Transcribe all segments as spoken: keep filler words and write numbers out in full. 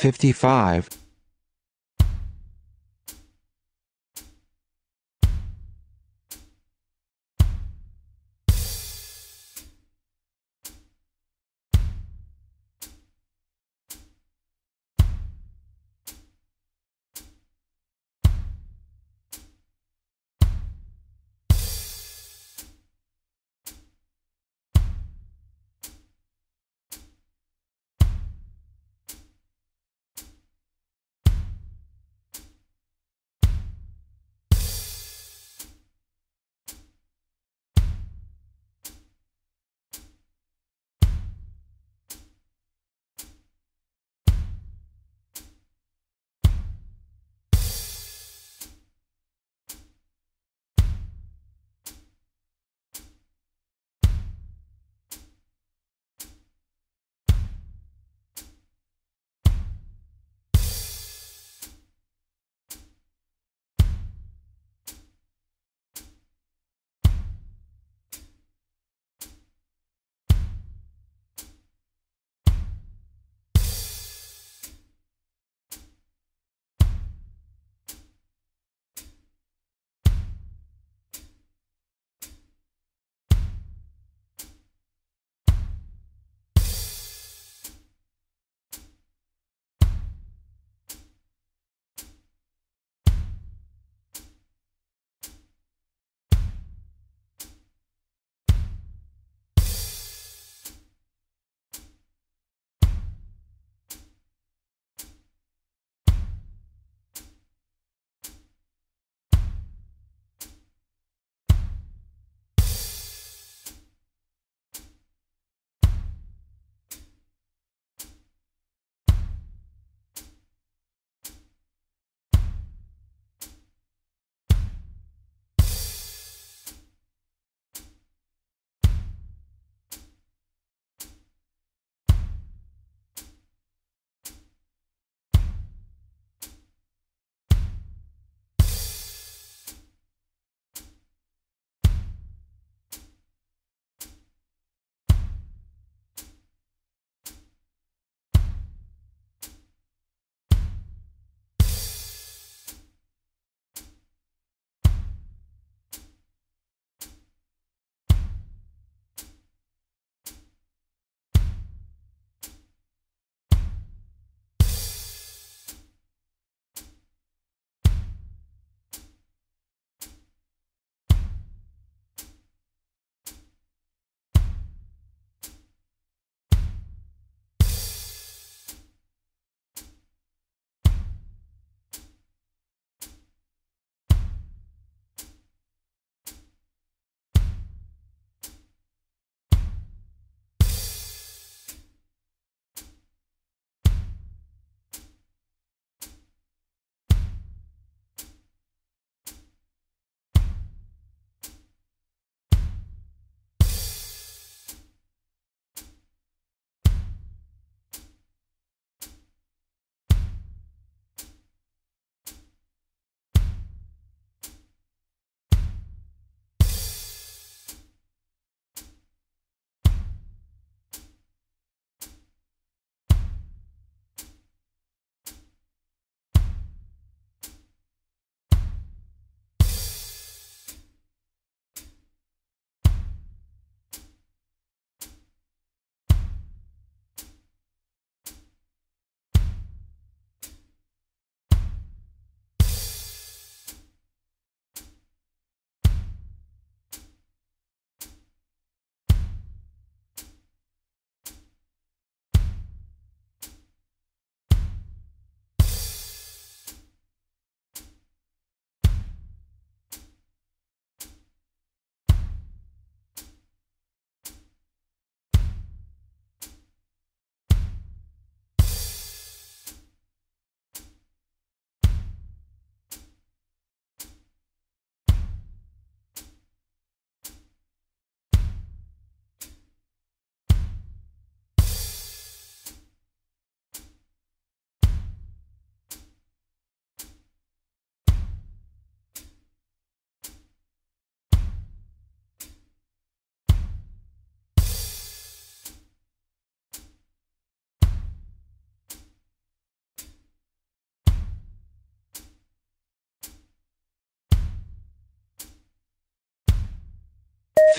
fifty-five,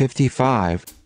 fifty-five